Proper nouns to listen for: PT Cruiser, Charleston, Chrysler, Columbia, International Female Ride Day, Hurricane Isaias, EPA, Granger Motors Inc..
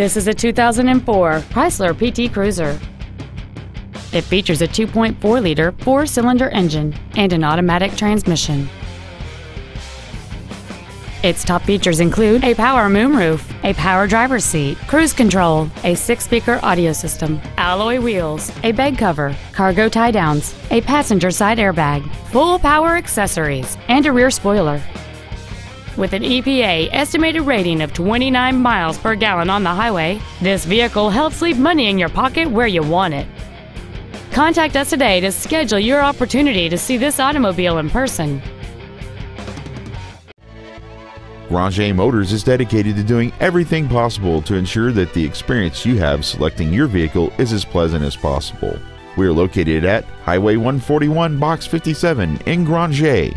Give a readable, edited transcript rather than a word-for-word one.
This is a 2004 Chrysler PT Cruiser. It features a 2.4-liter four-cylinder engine and an automatic transmission. Its top features include a power moonroof, a power driver's seat, cruise control, a 6-speaker audio system, alloy wheels, a bed cover, cargo tie-downs, a passenger side airbag, full power accessories, and a rear spoiler. With an EPA estimated rating of 29 miles per gallon on the highway, this vehicle helps leave money in your pocket where you want it. Contact us today to schedule your opportunity to see this automobile in person. Granger Motors is dedicated to doing everything possible to ensure that the experience you have selecting your vehicle is as pleasant as possible. We are located at Highway 141, Box 57 in Granger.